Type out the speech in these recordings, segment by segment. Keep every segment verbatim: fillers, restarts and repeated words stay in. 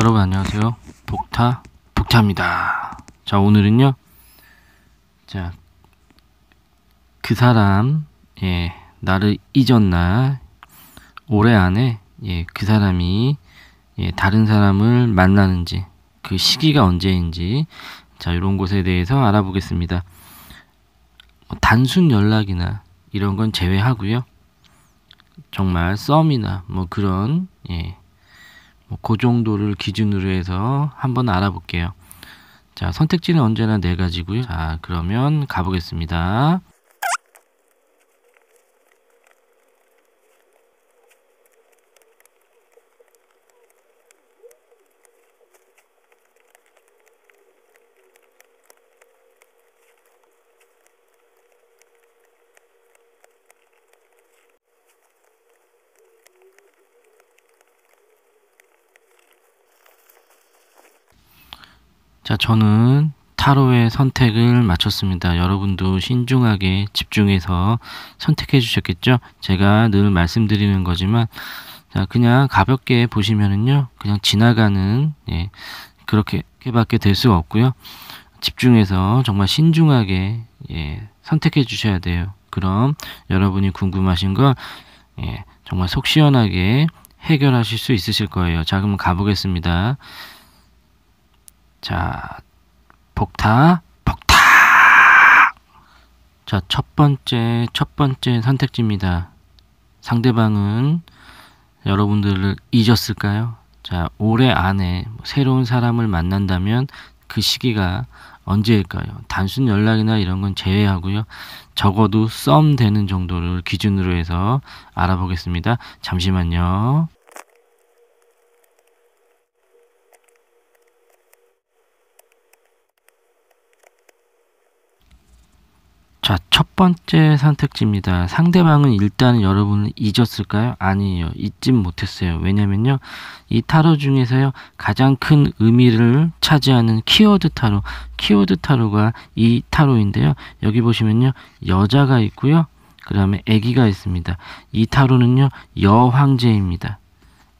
여러분 안녕하세요. 복타 복타입니다. 자, 오늘은요, 자, 그 사람, 예, 나를 잊었나, 올해 안에, 예, 그 사람이, 예, 다른 사람을 만나는지, 그 시기가 언제인지, 자, 이런 것에 대해서 알아보겠습니다. 단순 연락이나 이런 건 제외하고요, 정말 썸이나 뭐 그런, 예, 그 정도를 기준으로 해서 한번 알아볼게요. 자, 선택지는 언제나 네 가지고요. 자, 그러면 가보겠습니다. 자, 저는 타로의 선택을 마쳤습니다. 여러분도 신중하게 집중해서 선택해 주셨겠죠? 제가 늘 말씀드리는 거지만, 자, 그냥 가볍게 보시면은요, 그냥 지나가는, 예, 그렇게 밖에 될 수가 없고요. 집중해서 정말 신중하게, 예, 선택해 주셔야 돼요. 그럼 여러분이 궁금하신 걸, 예, 정말 속 시원하게 해결하실 수 있으실 거예요. 자, 그럼 가보겠습니다. 자, 복타 복타. 자, 첫번째 첫번째 선택지입니다. 상대방은 여러분들을 잊었을까요? 자, 올해 안에 새로운 사람을 만난다면 그 시기가 언제일까요? 단순 연락이나 이런 건 제외하고요, 적어도 썸 되는 정도를 기준으로 해서 알아보겠습니다. 잠시만요. 자, 첫 번째 선택지입니다. 상대방은 일단 여러분을 잊었을까요? 아니에요. 잊진 못했어요. 왜냐면요, 이 타로 중에서요, 가장 큰 의미를 차지하는 키워드 타로, 키워드 타로가 이 타로인데요. 여기 보시면요, 여자가 있고요, 그 다음에 아기가 있습니다. 이 타로는요, 여황제입니다.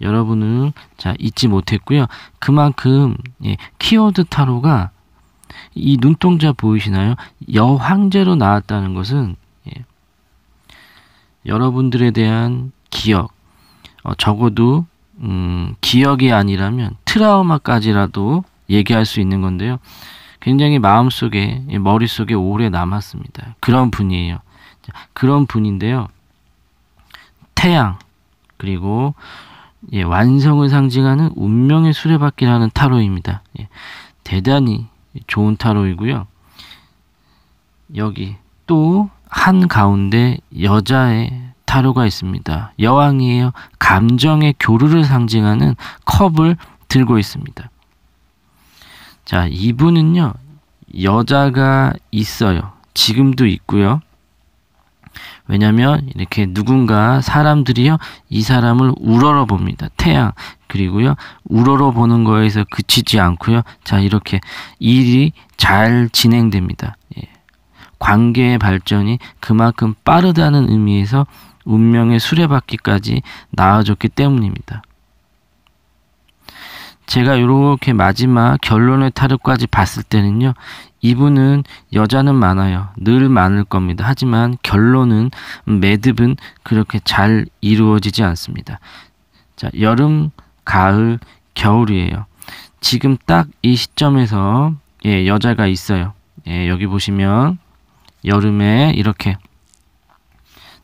여러분은, 자, 잊지 못했고요. 그만큼, 예, 키워드 타로가 이 눈동자 보이시나요? 여황제로 나왔다는 것은, 예, 여러분들에 대한 기억, 어, 적어도 음, 기억이 아니라면 트라우마까지라도 얘기할 수 있는 건데요, 굉장히 마음속에, 예, 머릿속에 오래 남았습니다. 그런 분이에요. 자, 그런 분인데요, 태양 그리고, 예, 완성을 상징하는 운명의 수레바퀴라는 타로입니다. 예, 대단히 좋은 타로이고요. 여기 또 한 가운데 여자의 타로가 있습니다. 여왕이에요. 감정의 교류를 상징하는 컵을 들고 있습니다. 자, 이분은요, 여자가 있어요. 지금도 있고요. 왜냐면 이렇게 누군가, 사람들이요, 이 사람을 우러러 봅니다. 태양 그리고요, 우러러 보는 거에서 그치지 않고요. 자, 이렇게 일이 잘 진행됩니다. 예. 관계의 발전이 그만큼 빠르다는 의미에서 운명의 수레바퀴까지 나아졌기 때문입니다. 제가 이렇게 마지막 결론의 타로까지 봤을 때는요, 이분은 여자는 많아요. 늘 많을 겁니다. 하지만 결론은, 매듭은 그렇게 잘 이루어지지 않습니다. 자, 여름, 가을, 겨울이에요. 지금 딱 이 시점에서, 예, 여자가 있어요. 예, 여기 보시면 여름에 이렇게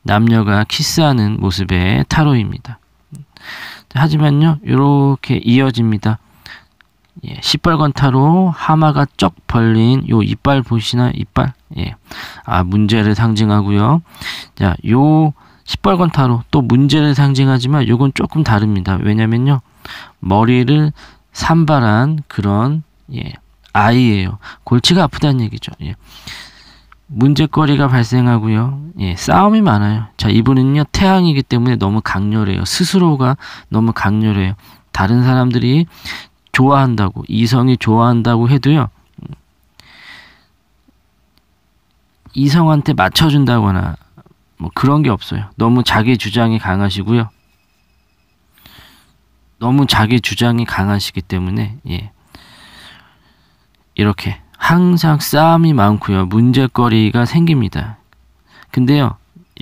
남녀가 키스하는 모습의 타로입니다. 하지만요, 이렇게 이어집니다. 예, 시뻘건 타로, 하마가 쩍 벌린 요 이빨 보시나요? 이빨, 예, 아, 문제를 상징하고요. 자, 요 시뻘건 타로 또 문제를 상징하지만 요건 조금 다릅니다. 왜냐면요, 머리를 산발한 그런, 예, 아이예요. 골치가 아프다는 얘기죠. 예. 문제거리가 발생하고요. 예, 싸움이 많아요. 자, 이분은요, 태양이기 때문에 너무 강렬해요. 스스로가 너무 강렬해요. 다른 사람들이 좋아한다고, 이성이 좋아한다고 해도요, 이성한테 맞춰준다거나 뭐 그런 게 없어요. 너무 자기 주장이 강하시고요, 너무 자기 주장이 강하시기 때문에, 예, 이렇게 항상 싸움이 많고요, 문제거리가 생깁니다. 근데요,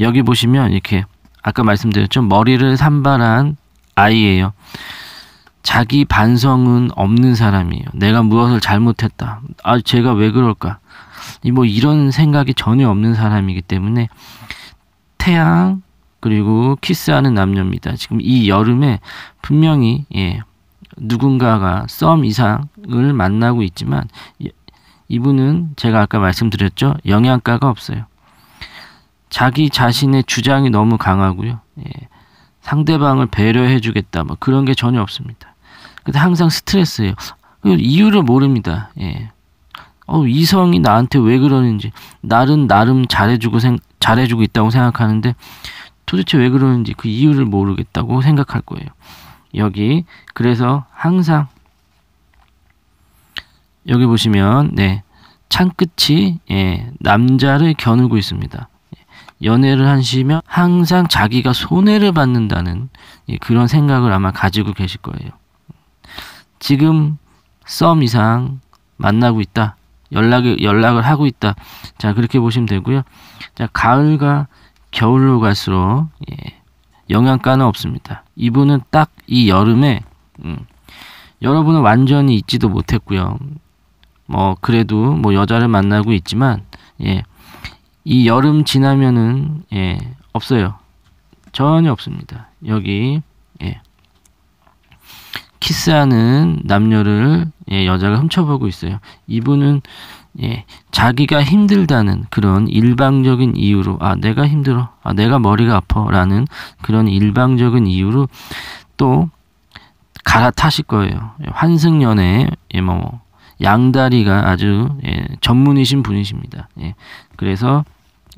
여기 보시면 이렇게 아까 말씀드렸죠, 머리를 산발한 아이예요. 자기 반성은 없는 사람이에요. 내가 무엇을 잘못했다, 아 제가 왜 그럴까, 뭐 이런 생각이 전혀 없는 사람이기 때문에 태양 그리고 키스하는 남녀입니다. 지금 이 여름에 분명히, 예, 누군가가 썸 이상을 만나고 있지만, 예, 이분은 제가 아까 말씀드렸죠, 영양가가 없어요. 자기 자신의 주장이 너무 강하고요, 예, 상대방을 배려해 주겠다 뭐 그런 게 전혀 없습니다. 근데 항상 스트레스예요. 이유를 모릅니다. 예. 어, 이성이 나한테 왜 그러는지, 나름 나름 잘해주고 생, 잘해주고 있다고 생각하는데 도대체 왜 그러는지 그 이유를 모르겠다고 생각할 거예요. 여기 그래서 항상 여기 보시면, 네, 창끝이, 예, 남자를 겨누고 있습니다. 연애를 하시면 항상 자기가 손해를 받는다는, 예, 그런 생각을 아마 가지고 계실 거예요. 지금 썸 이상 만나고 있다, 연락을, 연락을 하고 있다, 자 그렇게 보시면 되고요. 자, 가을과 겨울로 갈수록, 예, 영양가는 없습니다. 이분은 딱 이 여름에, 음, 여러분은 완전히 잊지도 못했고요, 뭐 그래도 뭐 여자를 만나고 있지만, 예, 이 여름 지나면은, 예, 없어요. 전혀 없습니다. 여기, 예, 키스하는 남녀를, 예, 여자가 훔쳐보고 있어요. 이분은, 예, 자기가 힘들다는 그런 일방적인 이유로, 아 내가 힘들어, 아 내가 머리가 아파 라는 그런 일방적인 이유로 또 갈아타실 거예요. 환승연애, 예, 뭐 양다리가 아주, 예, 전문이신 분이십니다. 예, 그래서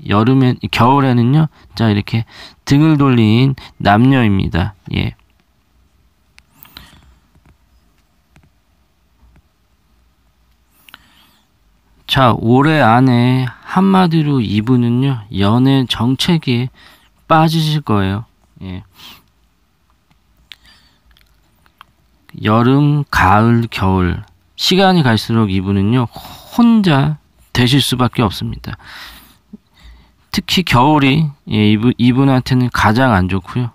여름에, 겨울에는요, 자 이렇게 등을 돌린 남녀입니다. 예. 자, 올해 안에 한마디로 이분은요, 연애 정체기에 빠지실 거예요. 예. 여름, 가을, 겨울 시간이 갈수록 이분은요, 혼자 되실 수밖에 없습니다. 특히 겨울이, 예, 이분, 이분한테는 가장 안 좋고요.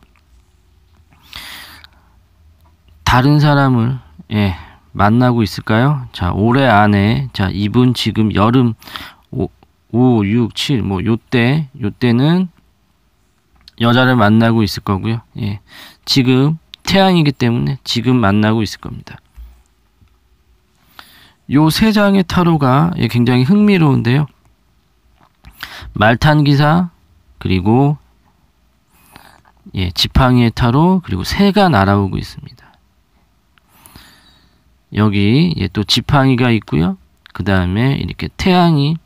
다른 사람을, 예, 만나고 있을까요? 자, 올해 안에, 자, 이분 지금 여름 오, 육, 칠, 뭐, 요때, 요때는 여자를 만나고 있을 거고요. 예. 지금 태양이기 때문에 지금 만나고 있을 겁니다. 요 세 장의 타로가 굉장히 흥미로운데요. 말탄기사, 그리고, 예, 지팡이의 타로, 그리고 새가 날아오고 있습니다. 여기, 예, 또 지팡이가 있고요. 그 다음에 이렇게 태양이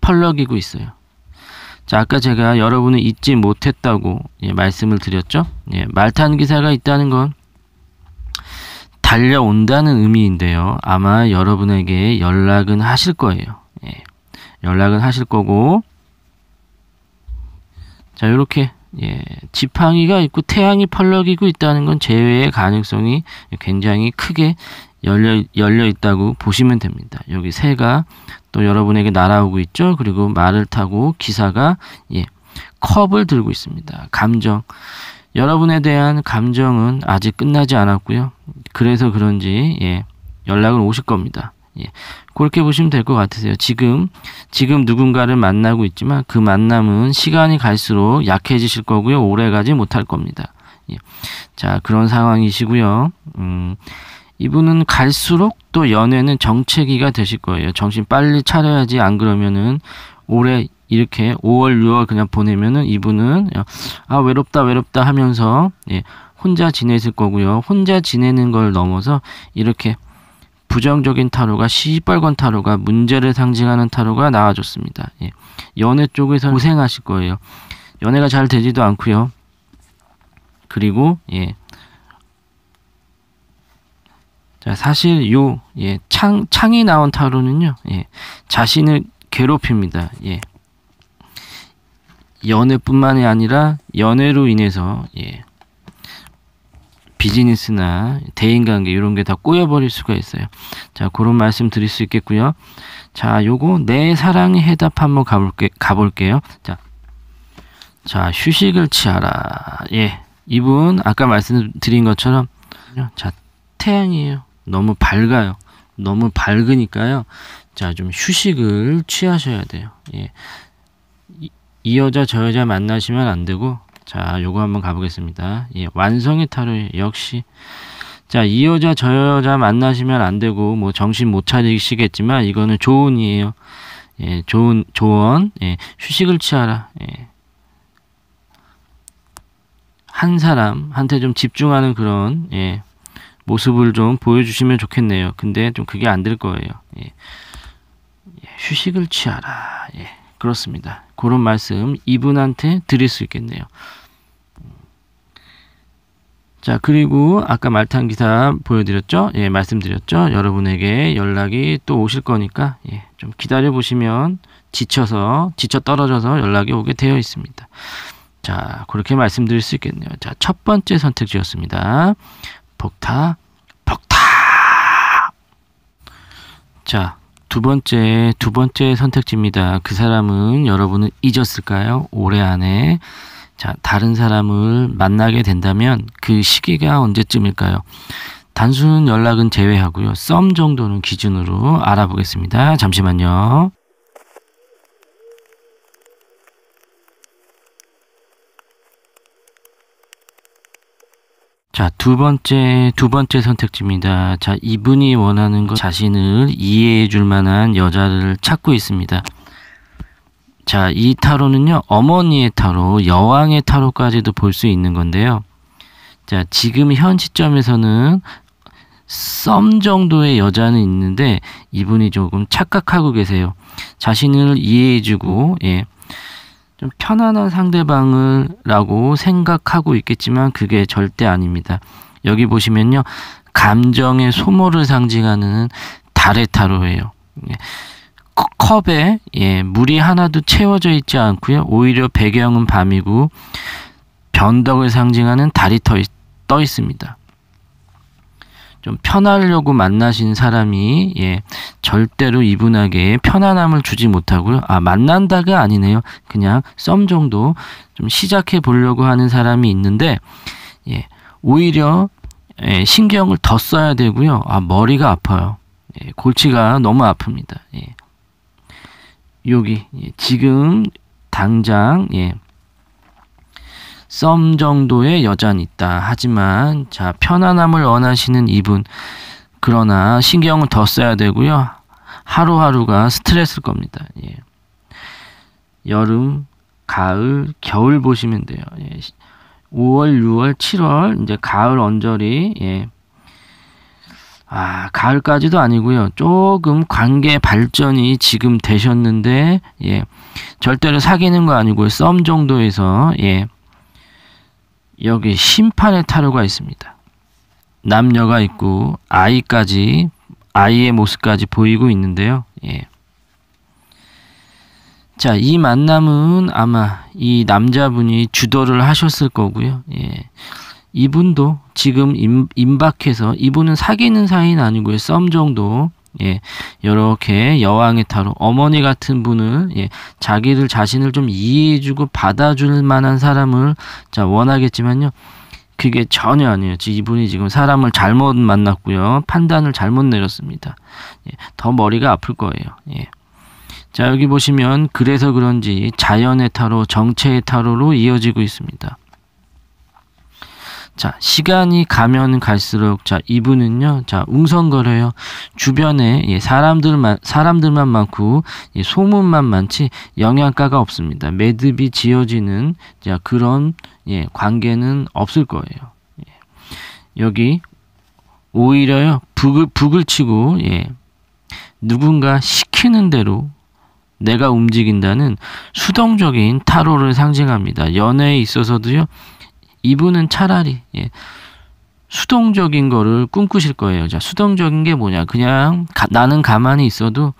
펄럭이고 있어요. 자, 아까 제가 여러분은 잊지 못했다고, 예, 말씀을 드렸죠. 예, 말탄기사가 있다는 건 달려온다는 의미인데요, 아마 여러분에게 연락은 하실 거예요. 예, 연락은 하실 거고, 자 요렇게, 예, 지팡이가 있고 태양이 펄럭이고 있다는 건 재회의 가능성이 굉장히 크게 열려, 열려 있다고 보시면 됩니다. 여기 새가 또 여러분에게 날아오고 있죠. 그리고 말을 타고 기사가, 예, 컵을 들고 있습니다. 감정, 여러분에 대한 감정은 아직 끝나지 않았고요. 그래서 그런지, 예, 연락은 오실 겁니다. 예, 그렇게 보시면 될 것 같으세요. 지금 지금 누군가를 만나고 있지만 그 만남은 시간이 갈수록 약해지실 거고요, 오래가지 못할 겁니다. 예, 자 그런 상황이시고요. 음, 이분은 갈수록 또 연애는 정체기가 되실 거예요. 정신 빨리 차려야지, 안 그러면은 올해 이렇게 오월, 유월 그냥 보내면은 이분은, 아 외롭다 외롭다 하면서, 예, 혼자 지내실 거고요. 혼자 지내는 걸 넘어서 이렇게 부정적인 타로가, 시뻘건 타로가, 문제를 상징하는 타로가 나와줬습니다. 예, 연애 쪽에서 고생하실 거예요. 연애가 잘 되지도 않고요. 그리고, 예, 자, 사실 요, 예, 창, 창이 나온 타로는요, 예, 자신을 괴롭힙니다. 예, 연애뿐만이 아니라 연애로 인해서, 예, 비즈니스나 대인관계 이런 게 다 꼬여버릴 수가 있어요. 자, 그런 말씀 드릴 수 있겠고요. 자, 요거 내 사랑의 해답 한번 가볼게, 가볼게요. 자, 자 휴식을 취하라. 예, 이분 아까 말씀드린 것처럼 자 태양이에요. 너무 밝아요. 너무 밝으니까요. 자, 좀 휴식을 취하셔야 돼요. 예, 이, 이 여자 저 여자 만나시면 안 되고. 자, 요거 한번 가보겠습니다. 예, 완성의 타로예요. 역시. 자, 이 여자 저 여자 만나시면 안 되고 뭐 정신 못 차리시겠지만 이거는 조언이에요. 예, 조언, 조언. 예, 휴식을 취하라. 예. 한 사람한테 좀 집중하는 그런 예, 모습을 좀 보여주시면 좋겠네요. 근데 좀 그게 안 될 거예요. 예. 예, 휴식을 취하라. 예. 그렇습니다. 그런 말씀 이분한테 드릴 수 있겠네요. 자, 그리고 아까 말탄 기사 보여드렸죠? 예, 말씀드렸죠? 여러분에게 연락이 또 오실 거니까 예, 좀 기다려 보시면 지쳐서 지쳐 떨어져서 연락이 오게 되어 있습니다. 자, 그렇게 말씀드릴 수 있겠네요. 자, 첫 번째 선택지였습니다. 복타, 복타. 자. 두 번째, 두 번째 선택지입니다. 그 사람은 여러분을 잊었을까요? 올해 안에. 자, 다른 사람을 만나게 된다면 그 시기가 언제쯤일까요? 단순 연락은 제외하고요. 썸 정도는 기준으로 알아보겠습니다. 잠시만요. 자, 두 번째, 두 번째 선택지입니다. 자, 이분이 원하는 것, 자신을 이해해 줄 만한 여자를 찾고 있습니다. 자, 이 타로는요, 어머니의 타로, 여왕의 타로까지도 볼 수 있는 건데요. 자, 지금 현 시점에서는 썸 정도의 여자는 있는데, 이분이 조금 착각하고 계세요. 자신을 이해해 주고, 예. 좀 편안한 상대방을 라고 생각하고 있겠지만 그게 절대 아닙니다. 여기 보시면요. 감정의 소모를 상징하는 달의 타로예요. 예. 컵에 예, 물이 하나도 채워져 있지 않고요. 오히려 배경은 밤이고 변덕을 상징하는 달이 떠 있습니다. 좀 편하려고 만나신 사람이 예, 절대로 이분에게 편안함을 주지 못하고요. 아, 만난다가 아니네요. 그냥 썸 정도 좀 시작해 보려고 하는 사람이 있는데 예, 오히려 예, 신경을 더 써야 되고요. 아, 머리가 아파요. 예, 골치가 너무 아픕니다. 예. 여기 예, 지금 당장 예. 썸 정도의 여자는 있다. 하지만 자, 편안함을 원하시는 이분, 그러나 신경을 더 써야 되고요. 하루하루가 스트레스일 겁니다. 예. 여름, 가을, 겨울 보시면 돼요. 예. 오월, 유월, 칠월 이제 가을 언저리. 예. 아, 가을까지도 아니고요. 조금 관계 발전이 지금 되셨는데 예. 절대로 사귀는 거 아니고요. 썸 정도에서 예. 여기 심판의 타로가 있습니다. 남녀가 있고 아이까지 아이의 모습까지 보이고 있는데요. 예. 자, 이 만남은 아마 이 남자분이 주도를 하셨을 거고요. 예. 이분도 지금 임, 임박해서 이분은 사귀는 사이는 아니고요. 썸 정도. 예, 이렇게 여왕의 타로, 어머니 같은 분을 예, 자기를 자신을 좀 이해해주고 받아줄 만한 사람을 자 원하겠지만요, 그게 전혀 아니에요. 지금 이분이 지금 사람을 잘못 만났고요, 판단을 잘못 내렸습니다. 예, 더 머리가 아플 거예요. 예. 자, 여기 보시면 그래서 그런지 자연의 타로, 정체의 타로로 이어지고 있습니다. 자, 시간이 가면 갈수록 자, 이분은요. 자, 웅성거려요. 주변에 예, 사람들만 사람들만 많고 예, 소문만 많지 영양가가 없습니다. 매듭이 지어지는 자, 그런 예, 관계는 없을 거예요. 예. 여기 오히려요. 북을 북을 치고 예. 누군가 시키는 대로 내가 움직인다는 수동적인 타로를 상징합니다. 연애에 있어서도요. 이분은 차라리 예, 수동적인 거를 꿈꾸실 거예요. 자, 수동적인 게 뭐냐? 그냥 가, 나는 가만히 있어도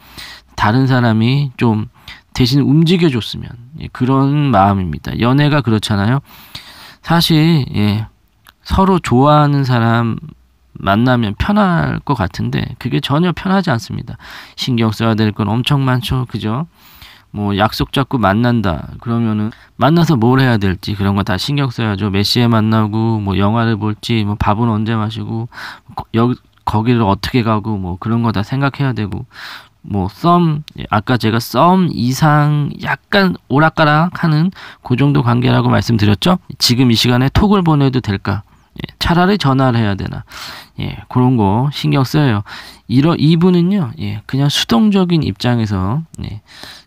다른 사람이 좀 대신 움직여줬으면 예, 그런 마음입니다. 연애가 그렇잖아요. 사실 예, 서로 좋아하는 사람 만나면 편할 것 같은데 그게 전혀 편하지 않습니다. 신경 써야 될 건 엄청 많죠. 그죠? 뭐 약속 잡고 만난다 그러면은 만나서 뭘 해야 될지 그런 거 다 신경 써야죠. 몇 시에 만나고 뭐 영화를 볼지 뭐 밥은 언제 마시고 여, 거기를 어떻게 가고 뭐 그런 거 다 생각해야 되고 뭐 썸 아까 제가 썸 이상 약간 오락가락하는 그 정도 관계라고 말씀드렸죠. 지금 이 시간에 톡을 보내도 될까? 예, 차라리 전화를 해야 되나? 예, 그런 거 신경 써요. 이러 이분은요, 예, 그냥 수동적인 입장에서 예,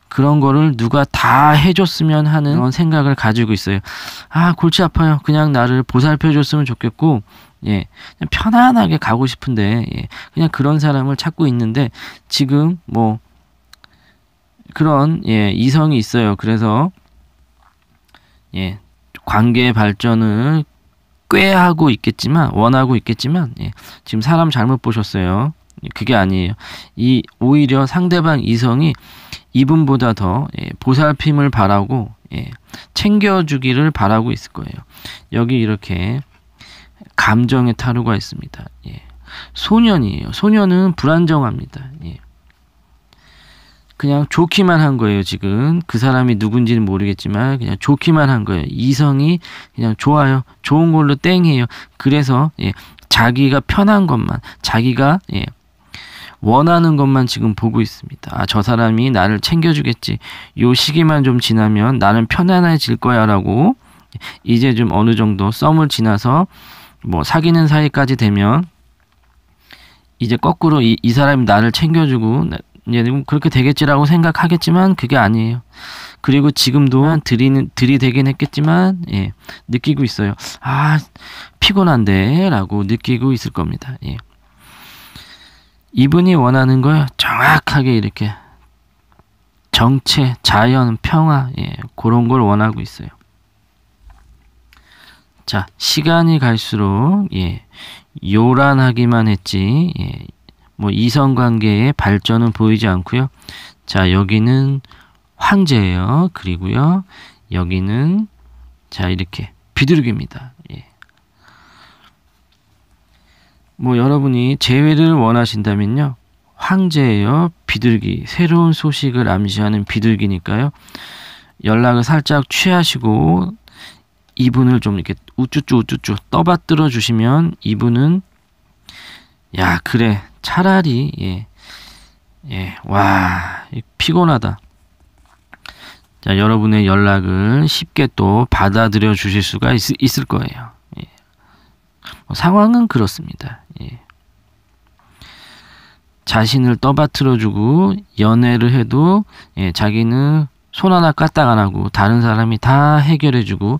그런 거를 누가 다 해줬으면 하는 그런 생각을 가지고 있어요. 아, 골치 아파요. 그냥 나를 보살펴줬으면 좋겠고, 예, 그냥 편안하게 가고 싶은데, 예, 그냥 그런 사람을 찾고 있는데 지금 뭐 그런 예, 이성이 있어요. 그래서 예, 관계의 발전을 꾀하고 있겠지만 원하고 있겠지만 예, 지금 사람 잘못 보셨어요. 그게 아니에요. 이 오히려 상대방 이성이 이분보다 더 예, 보살핌을 바라고 예, 챙겨주기를 바라고 있을 거예요. 여기 이렇게 감정의 타루가 있습니다. 예, 소년이에요. 소년은 불안정합니다. 예, 그냥 좋기만 한 거예요. 지금 그 사람이 누군지는 모르겠지만 그냥 좋기만 한 거예요. 이성이 그냥 좋아요. 좋은 걸로 땡해요. 그래서 예, 자기가 편한 것만 자기가 예, 원하는 것만 지금 보고 있습니다. 아, 저 사람이 나를 챙겨주겠지. 요 시기만 좀 지나면 나는 편안해질 거야 라고 이제 좀 어느 정도 썸을 지나서 뭐 사귀는 사이까지 되면 이제 거꾸로 이, 이 사람이 나를 챙겨주고 그렇게 되겠지라고 생각하겠지만 그게 아니에요. 그리고 지금도 들이는 들이대긴 했겠지만 예, 느끼고 있어요. 아, 피곤한데 라고 느끼고 있을 겁니다. 예. 이분이 원하는 걸 정확하게 이렇게 정체, 자연, 평화 예, 그런 걸 원하고 있어요. 자, 시간이 갈수록 예, 요란하기만 했지 예, 뭐 이성관계의 발전은 보이지 않고요. 자, 여기는 황제예요. 그리고요 여기는 자 이렇게 비둘기입니다. 예. 뭐 여러분이 재회를 원하신다면요 황제예요. 비둘기. 새로운 소식을 암시하는 비둘기니까요. 연락을 살짝 취하시고 이분을 좀 이렇게 우쭈쭈 우쭈쭈 떠받들어 주시면 이분은 야 그래 차라리 예, 예, 와 피곤하다. 자, 여러분의 연락을 쉽게 또 받아들여 주실 수가 있, 있을 거예요. 예. 뭐, 상황은 그렇습니다. 예. 자신을 떠받들어 주고 연애를 해도 예, 자기는 손 하나 까딱 안 하고 다른 사람이 다 해결해 주고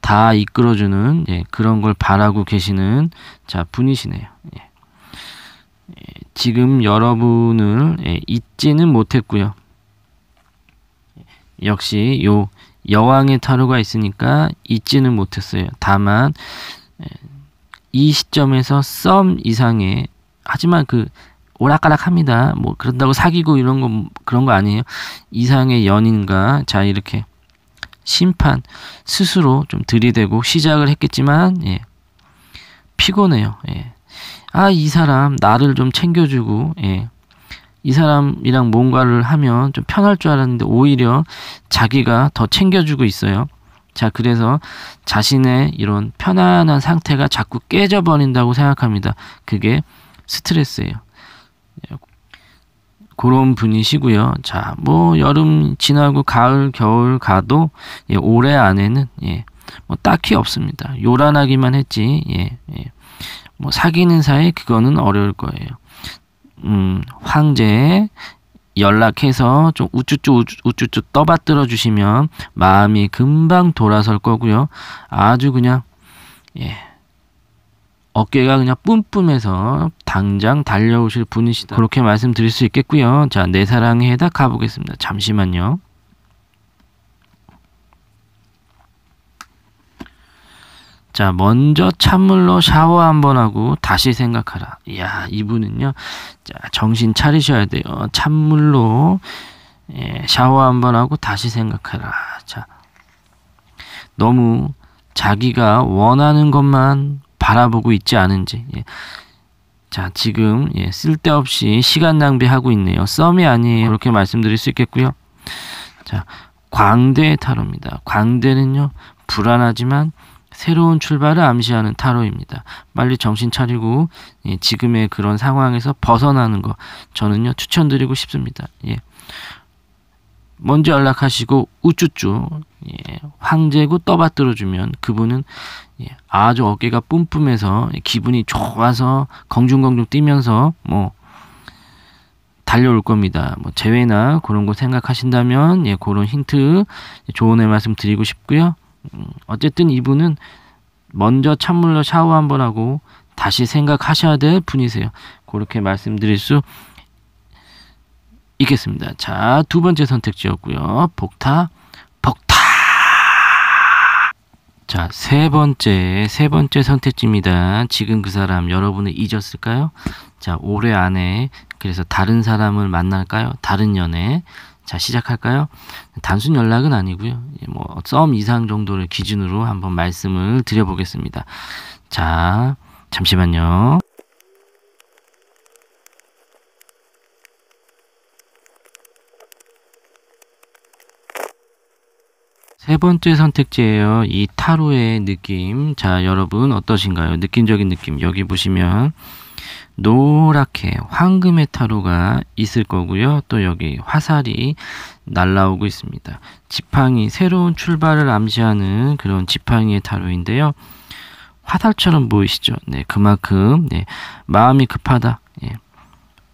다 이끌어 주는 예, 그런 걸 바라고 계시는 자 분이시네요. 예. 예, 지금 여러분을 예, 잊지는 못했고요. 역시 요 여왕의 타로가 있으니까 잊지는 못했어요. 다만 이 시점에서 썸 이상의 하지만 그 오락가락합니다. 뭐 그런다고 사귀고 이런 거 그런 거 아니에요. 이상의 연인과 자 이렇게 심판 스스로 좀 들이대고 시작을 했겠지만 예, 피곤해요. 예. 아, 이 사람 나를 좀 챙겨주고 예. 이 사람이랑 뭔가를 하면 좀 편할 줄 알았는데 오히려 자기가 더 챙겨주고 있어요. 자, 그래서 자신의 이런 편안한 상태가 자꾸 깨져버린다고 생각합니다. 그게 스트레스예요. 그런 분이시고요. 자, 뭐 여름 지나고 가을, 겨울 가도 예, 올해 안에는 예, 뭐 딱히 없습니다. 요란하기만 했지. 예, 예. 뭐 사귀는 사이 그거는 어려울 거예요. 음, 황제에 연락해서 좀 우쭈쭈 우쭈쭈 떠받들어 주시면 마음이 금방 돌아설 거고요. 아주 그냥 예, 어깨가 그냥 뿜뿜해서 당장 달려오실 분이시다. 그렇게 말씀드릴 수 있겠고요. 자, 내 사랑의 해답 가보겠습니다. 잠시만요. 자, 먼저 찬물로 샤워 한번 하고 다시 생각하라. 이야, 이분은요. 자, 정신 차리셔야 돼요. 찬물로 예, 샤워 한번 하고 다시 생각하라. 자, 너무 자기가 원하는 것만 바라보고 있지 않은지. 예. 자, 지금 예, 쓸데없이 시간 낭비하고 있네요. 썸이 아니에요. 이렇게 말씀드릴 수 있겠고요. 자, 광대의 타로입니다. 광대는요, 불안하지만 새로운 출발을 암시하는 타로입니다. 빨리 정신 차리고 예, 지금의 그런 상황에서 벗어나는 거 저는요 추천드리고 싶습니다. 예. 먼저 연락하시고 우쭈쭈 예, 황제고 떠받들어주면 그분은 예, 아주 어깨가 뿜뿜해서 기분이 좋아서 공중공중 뛰면서 뭐 달려올 겁니다. 뭐 재회나 그런 거 생각하신다면 예, 그런 힌트 조언의 말씀 드리고 싶고요. 음, 어쨌든 이분은 먼저 찬물로 샤워 한번 하고 다시 생각하셔야 될 분이세요. 그렇게 말씀드릴 수 있겠습니다. 자, 두 번째 선택지였고요. 복타, 복타. 자, 세 번째, 세 번째 선택지입니다. 지금 그 사람 여러분을 잊었을까요? 자, 올해 안에 그래서 다른 사람을 만날까요? 다른 연애. 자, 시작할까요? 단순 연락은 아니고요. 뭐 썸 이상 정도를 기준으로 한번 말씀을 드려보겠습니다. 자, 잠시만요. 세 번째 선택지예요. 이 타로의 느낌. 자, 여러분 어떠신가요? 느낌적인 느낌. 여기 보시면 노랗게 황금의 타로가 있을 거고요. 또 여기 화살이 날라오고 있습니다. 지팡이, 새로운 출발을 암시하는 그런 지팡이의 타로인데요. 화살처럼 보이시죠? 네, 그만큼 네, 마음이 급하다. 예.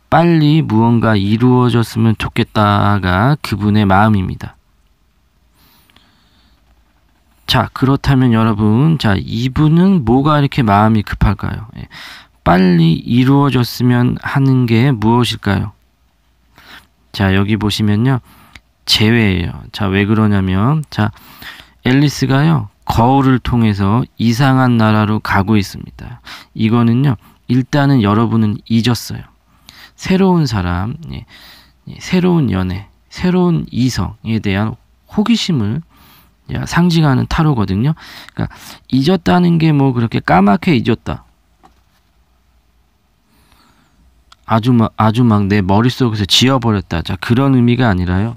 빨리 무언가 이루어졌으면 좋겠다가 그분의 마음입니다. 자, 그렇다면 여러분, 자, 이분은 뭐가 이렇게 마음이 급할까요? 예. 빨리 이루어졌으면 하는 게 무엇일까요? 자, 여기 보시면요, 재회예요. 자, 왜 그러냐면, 자, 앨리스가요 거울을 통해서 이상한 나라로 가고 있습니다. 이거는요, 일단은 여러분은 잊었어요. 새로운 사람, 예, 새로운 연애, 새로운 이성에 대한 호기심을 상징하는 타로거든요. 그러니까 잊었다는 게 뭐 그렇게 까맣게 잊었다, 아주 막 아주 막 내 머릿속에서 지워버렸다, 자, 그런 의미가 아니라요.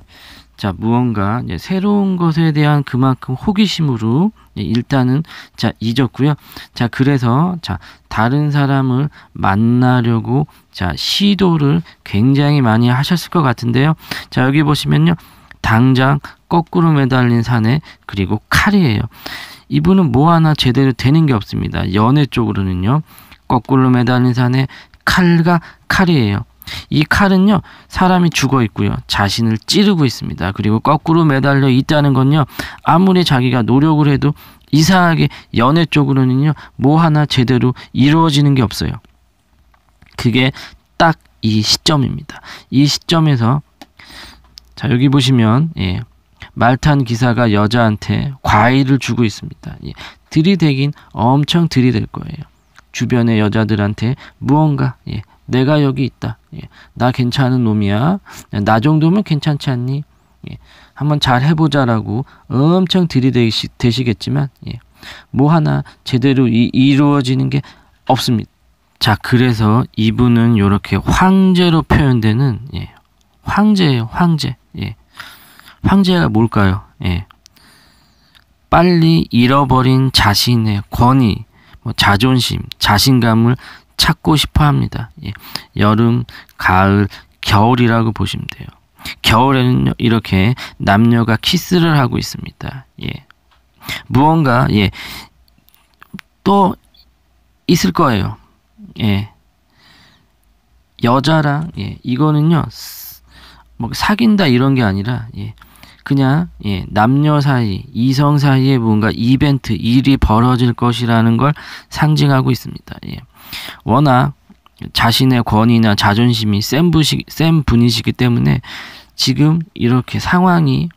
자, 무언가 이제 새로운 것에 대한 그만큼 호기심으로 일단은 자, 잊었고요. 자, 그래서 자, 다른 사람을 만나려고 자, 시도를 굉장히 많이 하셨을 것 같은데요. 자, 여기 보시면요, 당장 거꾸로 매달린 사내, 그리고 칼이에요. 이분은 뭐 하나 제대로 되는 게 없습니다. 연애 쪽으로는요, 거꾸로 매달린 사내, 칼과 칼이에요. 이 칼은요, 사람이 죽어 있고요, 자신을 찌르고 있습니다. 그리고 거꾸로 매달려 있다는 건요, 아무리 자기가 노력을 해도 이상하게 연애 쪽으로는요, 뭐 하나 제대로 이루어지는 게 없어요. 그게 딱 이 시점입니다. 이 시점에서 자, 여기 보시면 예, 말탄 기사가 여자한테 과일을 주고 있습니다. 예, 들이대긴 엄청 들이댈 거예요. 주변의 여자들한테 무언가 예, 내가 여기 있다, 예, 나 괜찮은 놈이야, 나 정도면 괜찮지 않니, 예, 한번 잘 해보자라고 엄청 들이대시겠지만 예, 뭐 하나 제대로 이, 이루어지는 게 없습니다. 자, 그래서 이분은 이렇게 황제로 표현되는 예, 황제예요. 황제. 예. 황제가 뭘까요? 예. 빨리 잃어버린 자신의 권위, 뭐 자존심, 자신감을 찾고 싶어 합니다. 예. 여름, 가을, 겨울이라고 보시면 돼요. 겨울에는 이렇게 남녀가 키스를 하고 있습니다. 예. 무언가 예, 또 있을 거예요. 예. 여자랑 예, 이거는요, 뭐 사귄다 이런 게 아니라 예, 그냥 예, 남녀 사이, 이성 사이에 뭔가 이벤트, 일이 벌어질 것이라는 걸 상징하고 있습니다. 예. 워낙 자신의 권위나 자존심이 센, 부시, 센 분이시기 때문에 지금 이렇게 상황이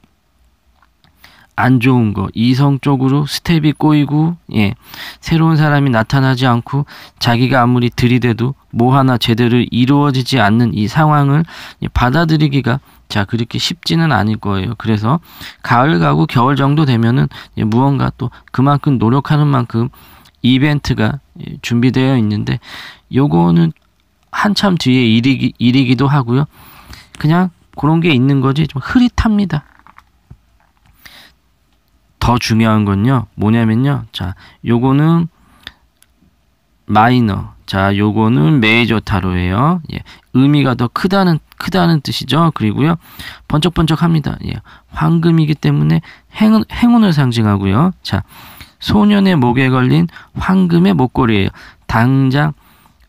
안 좋은 거, 이성 쪽으로 스텝이 꼬이고 예, 새로운 사람이 나타나지 않고 자기가 아무리 들이대도 뭐 하나 제대로 이루어지지 않는 이 상황을 예, 받아들이기가 자, 그렇게 쉽지는 않을 거예요. 그래서 가을 가고 겨울 정도 되면은 예, 무언가 또 그만큼 노력하는 만큼 이벤트가 준비되어 있는데 요거는 한참 뒤에 일이기, 일이기도 하고요. 그냥 그런 게 있는 거지 좀 흐릿합니다. 더 중요한 건요, 뭐냐면요, 자, 요거는 마이너, 자, 요거는 메이저 타로예요. 예, 의미가 더 크다는 크다는 뜻이죠. 그리고요, 번쩍번쩍합니다. 예, 황금이기 때문에 행운, 행운을 상징하고요. 자, 소년의 목에 걸린 황금의 목걸이에요. 당장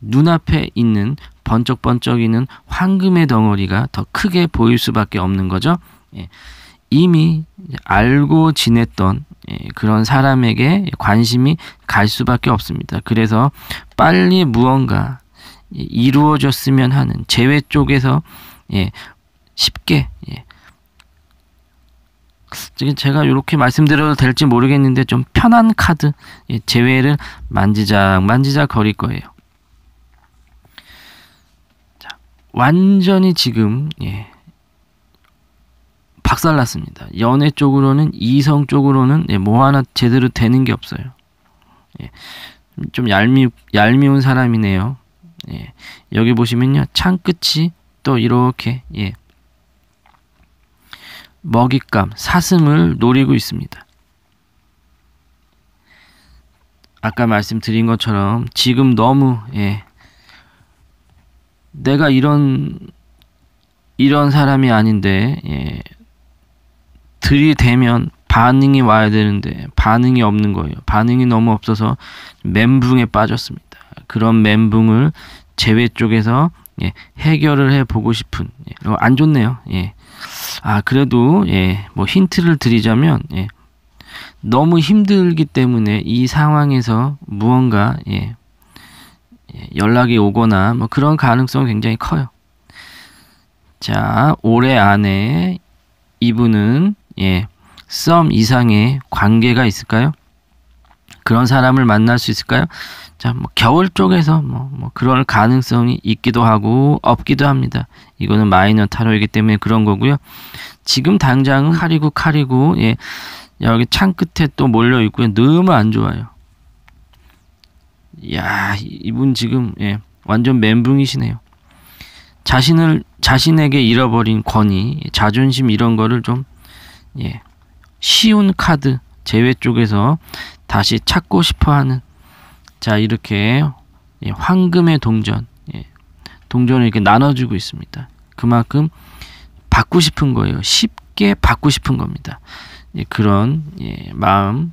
눈앞에 있는 번쩍번쩍이는 황금의 덩어리가 더 크게 보일 수밖에 없는 거죠. 예, 이미 알고 지냈던 그런 사람에게 관심이 갈 수밖에 없습니다. 그래서 빨리 무언가 이루어졌으면 하는 재회 쪽에서 쉽게, 제가 이렇게 말씀드려도 될지 모르겠는데 좀 편한 카드, 재회를 만지작 만지작 거릴 거예요. 자, 완전히 지금 박살났습니다. 연애 쪽으로는, 이성 쪽으로는 예, 뭐 하나 제대로 되는 게 없어요. 예, 좀 얄미, 얄미운 사람이네요. 예, 여기 보시면요, 창끝이 또 이렇게 예, 먹잇감, 사슴을 노리고 있습니다. 아까 말씀드린 것처럼 지금 너무 예, 내가 이런 이런 사람이 아닌데 예, 들이대면 반응이 와야 되는데 반응이 없는 거예요. 반응이 너무 없어서 멘붕에 빠졌습니다. 그런 멘붕을 재회 쪽에서 예, 해결을 해보고 싶은, 예, 안 좋네요. 예. 아, 그래도 예, 뭐 힌트를 드리자면 예, 너무 힘들기 때문에 이 상황에서 무언가 예, 예, 연락이 오거나 뭐 그런 가능성이 굉장히 커요. 자, 올해 안에 이분은 예, 썸 이상의 관계가 있을까요? 그런 사람을 만날 수 있을까요? 자, 뭐 겨울 쪽에서 뭐, 뭐 그럴 가능성이 있기도 하고 없기도 합니다. 이거는 마이너 타로이기 때문에 그런 거고요. 지금 당장은 칼이고 칼이고 예, 여기 창 끝에 또 몰려 있고요. 너무 안 좋아요. 야, 이분 지금 예, 완전 멘붕이시네요. 자신을 자신에게 잃어버린 권위, 자존심 이런 거를 좀 예, 쉬운 카드 재회 쪽에서 다시 찾고 싶어하는, 자, 이렇게 예, 황금의 동전, 예, 동전을 이렇게 나눠주고 있습니다. 그만큼 받고 싶은 거예요. 쉽게 받고 싶은 겁니다. 예, 그런 예, 마음,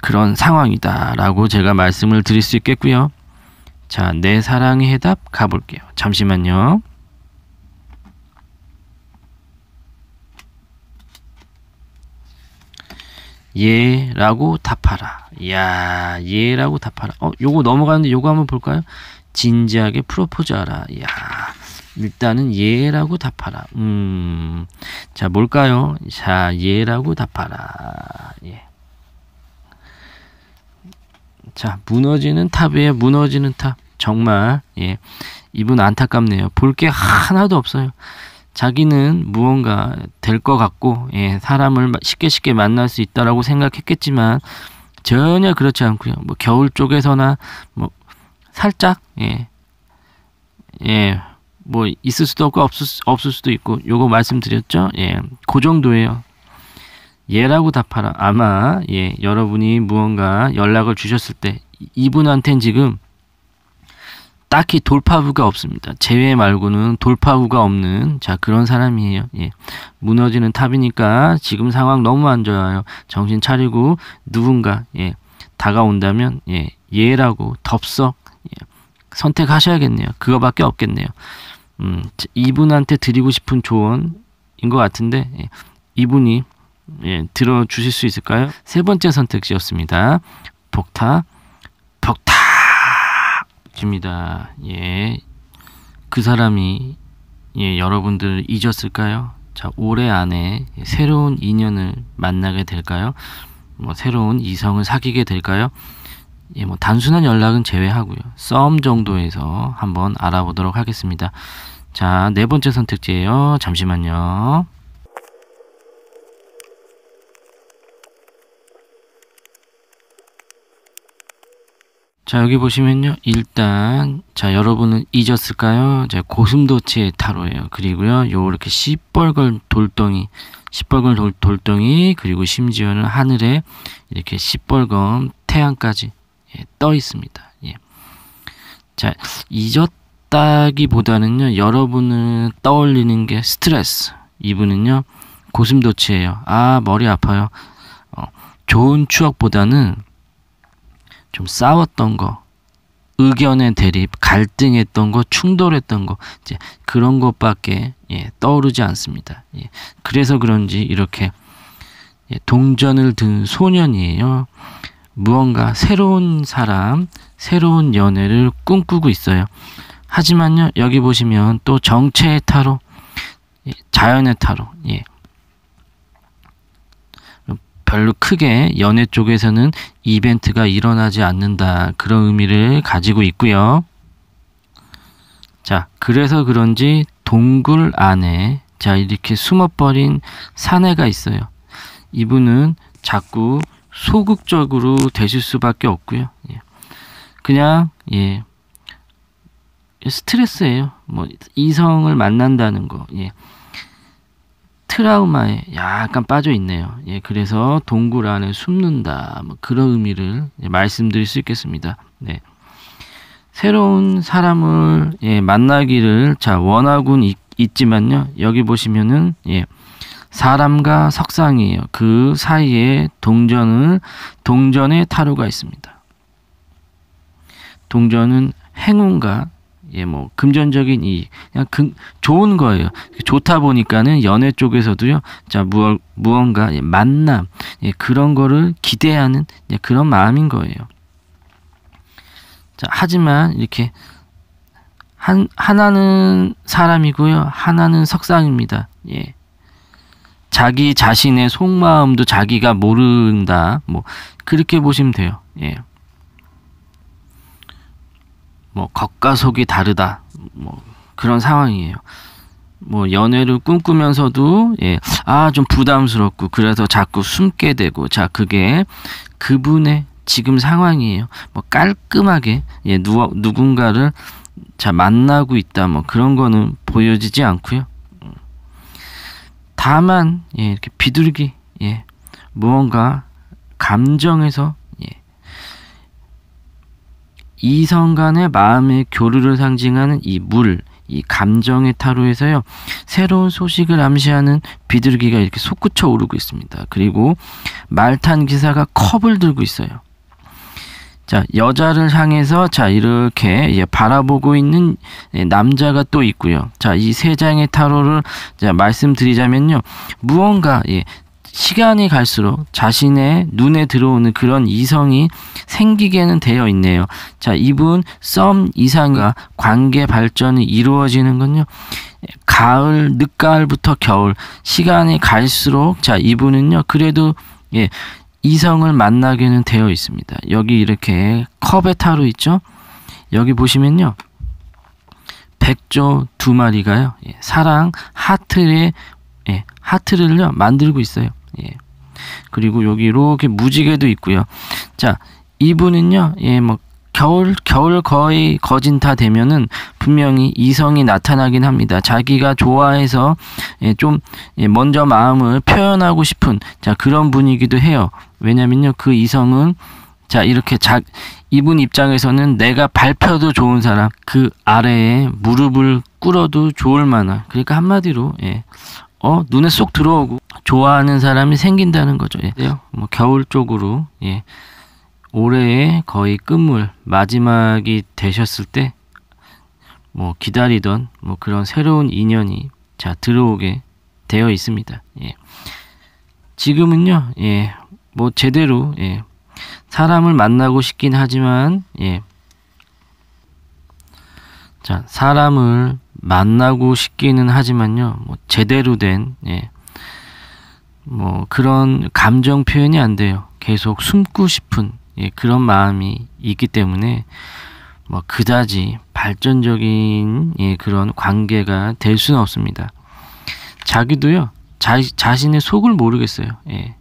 그런 상황이다라고 제가 말씀을 드릴 수 있겠고요. 자, 내 사랑의 해답 가볼게요. 잠시만요. 예 라고 답하라. 이야, 예 라고 답하라. 어, 요거 넘어가는데 요거 한번 볼까요? 진지하게 프로포즈하라. 이야, 일단은 예 라고 답하라. 음, 자, 뭘까요? 자, 예 라고 답하라. 예. 자, 무너지는 탑이에요. 무너지는 탑. 정말 예, 이분 안타깝네요. 볼 게 하나도 없어요. 자기는 무언가 될 것 같고 예, 사람을 쉽게 쉽게 만날 수 있다라고 생각했겠지만 전혀 그렇지 않고요. 뭐 겨울 쪽에서나 뭐 살짝 예, 예, 뭐 있을 수도 없고 없을, 수, 없을 수도 있고, 요거 말씀드렸죠. 예, 그 정도예요. 예라고 답하라. 아마 예, 여러분이 무언가 연락을 주셨을 때 이분한텐 지금 딱히 돌파구가 없습니다. 제외 말고는 돌파구가 없는, 자, 그런 사람이에요. 예, 무너지는 탑이니까 지금 상황 너무 안 좋아요. 정신 차리고 누군가 예, 다가온다면 예, 예라고 덥석 예, 선택하셔야겠네요. 그거밖에 없겠네요. 음, 이분한테 드리고 싶은 조언인 것 같은데 예, 이분이 예, 들어주실 수 있을까요? 세 번째 선택지였습니다. 복타, 복타입니다. 예, 그 사람이 예, 여러분들을 잊었을까요? 자, 올해 안에 새로운 인연을 만나게 될까요? 뭐 새로운 이성을 사귀게 될까요? 예, 뭐 단순한 연락은 제외하고요. 썸 정도에서 한번 알아보도록 하겠습니다. 자, 네 번째 선택지예요. 잠시만요. 자, 여기 보시면요, 일단 자, 여러분은 잊었을까요? 자, 고슴도치의 타로예요. 그리고요 요렇게 시뻘건 돌덩이, 시뻘건 돌, 돌덩이, 그리고 심지어는 하늘에 이렇게 시뻘건 태양까지 예, 떠 있습니다. 예. 자, 잊었다기보다는요 여러분은 떠올리는 게 스트레스, 이분은요 고슴도치예요. 아, 머리 아파요. 어, 좋은 추억보다는 좀 싸웠던 거, 의견의 대립, 갈등했던 거, 충돌했던 거, 이제 그런 것밖에 예, 떠오르지 않습니다. 예, 그래서 그런지 이렇게 예, 동전을 든 소년이에요. 무언가 새로운 사람, 새로운 연애를 꿈꾸고 있어요. 하지만요, 여기 보시면 또 정체의 타로, 예, 자연의 타로, 예. 별로 크게 연애 쪽에서는 이벤트가 일어나지 않는다, 그런 의미를 가지고 있고요. 자, 그래서 그런지 동굴 안에 자, 이렇게 숨어버린 사내가 있어요. 이분은 자꾸 소극적으로 되실 수밖에 없고요. 예. 그냥 예, 스트레스예요. 뭐 이성을 만난다는 거. 예. 트라우마에 약간 빠져 있네요. 예, 그래서 동굴 안에 숨는다, 뭐 그런 의미를 예, 말씀드릴 수 있겠습니다. 네. 새로운 사람을 예, 만나기를 자, 원하곤 있, 있지만요. 여기 보시면은 예, 사람과 석상이에요. 그 사이에 동전을 동전의 타로가 있습니다. 동전은 행운과 예, 뭐 금전적인 이익, 그냥 그, 좋은 거예요. 좋다 보니까는 연애 쪽에서도요, 자, 무얼, 무언가 예, 만남, 예, 그런 거를 기대하는 예, 그런 마음인 거예요. 자, 하지만 이렇게 한 하나는 사람이고요, 하나는 석상입니다. 예, 자기 자신의 속마음도 자기가 모른다, 뭐 그렇게 보시면 돼요. 예. 뭐 겉과 속이 다르다, 뭐 그런 상황이에요. 뭐 연애를 꿈꾸면서도 예, 아, 좀 부담스럽고 그래서 자꾸 숨게 되고, 자, 그게 그분의 지금 상황이에요. 뭐 깔끔하게 예, 누워, 누군가를 자, 만나고 있다, 뭐 그런 거는 보여지지 않고요. 다만 예, 이렇게 비둘기, 예, 무언가 감정에서 이성 간의 마음의 교류를 상징하는 이 물, 이 감정의 타로에서요, 새로운 소식을 암시하는 비둘기가 이렇게 솟구쳐 오르고 있습니다. 그리고 말탄 기사가 컵을 들고 있어요. 자, 여자를 향해서 자, 이렇게 예, 바라보고 있는 예, 남자가 또 있고요. 자, 이 세 장의 타로를 자, 말씀드리자면요, 무언가 예, 시간이 갈수록 자신의 눈에 들어오는 그런 이성이 생기게는 되어 있네요. 자, 이분 썸 이상과 관계 발전이 이루어지는 건요, 가을, 늦가을부터 겨울, 시간이 갈수록 자, 이분은요 그래도 예, 이성을 만나게는 되어 있습니다. 여기 이렇게 컵의 타로 있죠? 여기 보시면요, 백조 두 마리가요, 예, 사랑 하트의 예, 하트를요 만들고 있어요. 예. 그리고 여기 이렇게 무지개도 있고요. 자, 이분은요, 예, 뭐 겨울 겨울 거의 거진 다 되면은 분명히 이성이 나타나긴 합니다. 자기가 좋아해서 예, 좀 예, 먼저 마음을 표현하고 싶은 자, 그런 분이기도 해요. 왜냐면요, 그 이성은 자, 이렇게 자, 이분 입장에서는 내가 밟혀도 좋은 사람, 그 아래에 무릎을 꿇어도 좋을 만한, 그러니까 한마디로 예, 어, 눈에 쏙 들어오고 좋아하는 사람이 생긴다는 거죠. 예. 뭐 겨울 쪽으로 예, 올해의 거의 끝물, 마지막이 되셨을 때 뭐 기다리던 뭐 그런 새로운 인연이 자, 들어오게 되어 있습니다. 예. 지금은요, 예, 뭐 제대로 예, 사람을 만나고 싶긴 하지만 예, 자, 사람을 만나고 싶기는 하지만요, 뭐 제대로 된 예, 뭐 그런 감정 표현이 안 돼요. 계속 숨고 싶은 예, 그런 마음이 있기 때문에 뭐 그다지 발전적인 예, 그런 관계가 될 수는 없습니다. 자기도요, 자, 자신의 속을 모르겠어요. 예,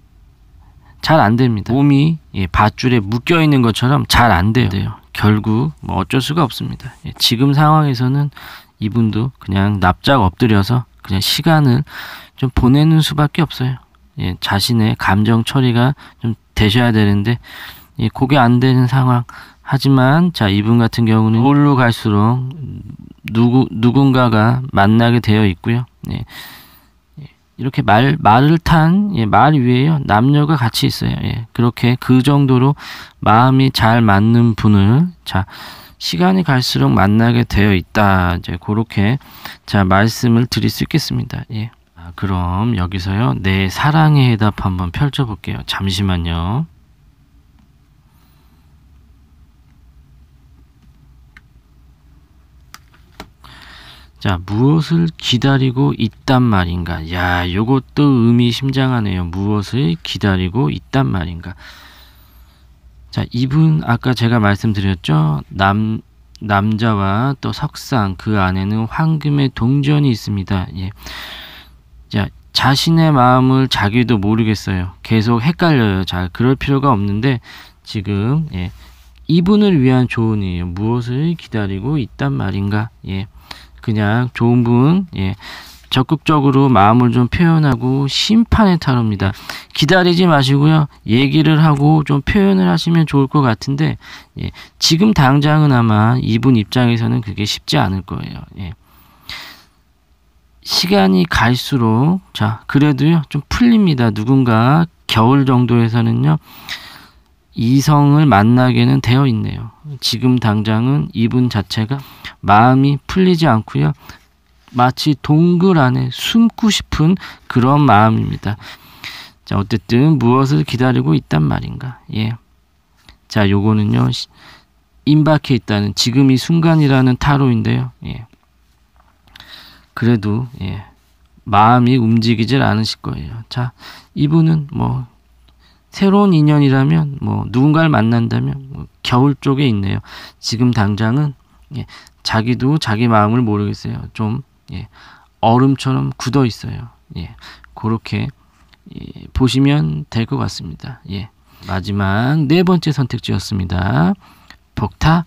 잘 안 됩니다. 몸이 예, 밧줄에 묶여 있는 것처럼 잘 안 돼요. 결국 뭐 어쩔 수가 없습니다. 지금 상황에서는 이분도 그냥 납작 엎드려서 그냥 시간을 좀 보내는 수밖에 없어요. 예, 자신의 감정 처리가 좀 되셔야 되는데, 예, 그게 안 되는 상황. 하지만 자, 이분 같은 경우는 올로 갈수록 누구 누군가가 만나게 되어 있고요. 예, 이렇게 말 말을 탄, 예, 말 위에요 남녀가 같이 있어요. 예, 그렇게 그 정도로 마음이 잘 맞는 분을 자, 시간이 갈수록 만나게 되어 있다. 이제 그렇게 자, 말씀을 드릴 수 있겠습니다. 예. 그럼 여기서요, 내 사랑의 해답 한번 펼쳐볼게요. 잠시만요. 자, 무엇을 기다리고 있단 말인가. 야, 요것도 의미심장하네요. 무엇을 기다리고 있단 말인가. 자, 이분 아까 제가 말씀드렸죠. 남 남자와 또 석상, 그 안에는 황금의 동전이 있습니다. 예. 자, 자신의 마음을 자기도 모르겠어요. 계속 헷갈려요. 자, 그럴 필요가 없는데 지금, 예, 이분을 위한 조언이에요. 무엇을 기다리고 있단 말인가. 예, 그냥 좋은 분, 예, 적극적으로 마음을 좀 표현하고 심판의 타로입니다. 기다리지 마시고요, 얘기를 하고 좀 표현을 하시면 좋을 것 같은데, 예, 지금 당장은 아마 이분 입장에서는 그게 쉽지 않을 거예요. 예. 시간이 갈수록 자, 그래도요 좀 풀립니다. 누군가 겨울 정도에서는요 이성을 만나게는 되어 있네요. 지금 당장은 이분 자체가 마음이 풀리지 않고요, 마치 동굴 안에 숨고 싶은 그런 마음입니다. 자, 어쨌든 무엇을 기다리고 있단 말인가. 예. 자, 요거는요 임박해 있다는 지금 이 순간이라는 타로인데요. 예. 그래도, 예, 마음이 움직이질 않으실 거예요. 자, 이분은 뭐 새로운 인연이라면, 뭐 누군가를 만난다면 뭐 겨울 쪽에 있네요. 지금 당장은, 예, 자기도 자기 마음을 모르겠어요. 좀, 예, 얼음처럼 굳어 있어요. 예, 그렇게, 예, 보시면 될 것 같습니다. 예, 마지막 네 번째 선택지였습니다. 복타